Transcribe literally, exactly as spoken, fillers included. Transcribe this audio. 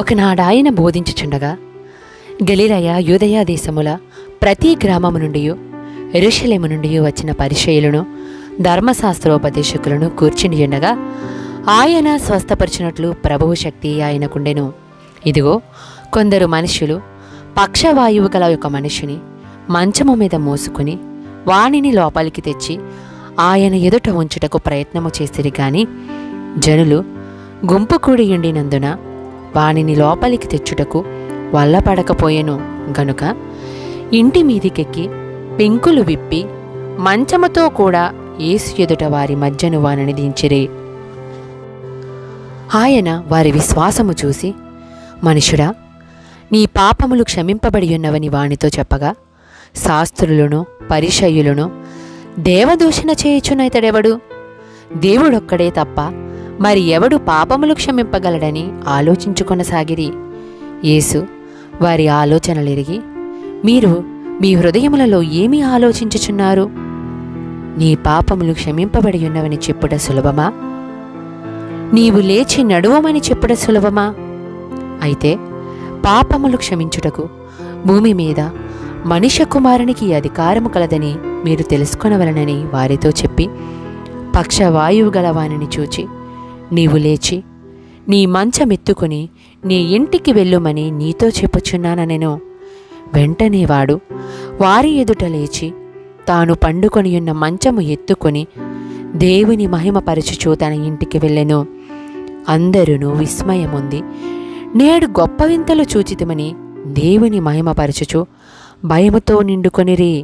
ఒకనాడాయన బోధించుచుండగా గలిలయ యూదయ దేశముల ప్రతి గ్రామము నుండి యెరూషలేము నుండి వచ్చిన పరిసయ్యులను ధర్మశాస్త్రోపదేశకులను కూర్చునియుండగా ఆయన స్వస్థపరిచినట్లు ప్రభువు శక్తి ఆయనకుండెను. ఇదిగో, కొందరు మనుషులు పక్షవాయువు గల ఒక మనిషిని మంచము మీద మోసుకుని వాణిని లోపలికి తెచ్చి ఆయన ఎదుట ఉంచుటకు ప్రయత్నము చేసిరి. కాని జనులు గుంపు కూడి ఉండినందున వాణిని లోపలికి తెచ్చుటకు వల్లపడకపోయెను. గనుక ఇంటి మీదికెక్కి పెంకులు విప్పి మంచముతో కూడా యేసు ఎదుట వారి మధ్యను వాణిని దించిరి. ఆయన వారి విశ్వాసము చూసి, మనుషుడా, నీ పాపములు క్షమింపబడి ఉన్నవని వానితో చెప్పగా, శాస్త్రులను పరిసయ్యులను దేవదూషణ చేయుచున్న ఇతడెవడు? దేవుడొక్కడే తప్ప మరి ఎవడు పాపములు క్షమింపగలడని ఆలోచించుకొనసాగిరి. యేసు వారి ఆలోచనలెరిగి, మీరు మీ హృదయములలో ఏమి ఆలోచించుచున్నారు? నీ పాపములు క్షమింపబడి ఉన్నవని చెప్పుట సులభమా? నీవు లేచి నడువమని చెప్పుట సులభమా? అయితే పాపములు క్షమించుటకు భూమి మీద మనిషి కుమారునికి అధికారము కలదని మీరు తెలుసుకొనవలనని వారితో చెప్పి, పక్షవాయువు గలవానిని చూచి, నీవు లేచి నీ మంచమెత్తుకుని నీ ఇంటికి వెళ్ళుమని నీతో చెప్పుచున్నాననెను. వెంటనే వాడు వారి ఎదుట లేచి తాను పండుకొని ఉన్న మంచము ఎత్తుకొని దేవుని మహిమపరచుచూ తన ఇంటికి వెళ్ళెను. అందరూ విస్మయముంది, నేడు గొప్ప వింతలు చూచితిమని దేవుని మహిమపరచుచూ భయముతో నిండుకొనిరి.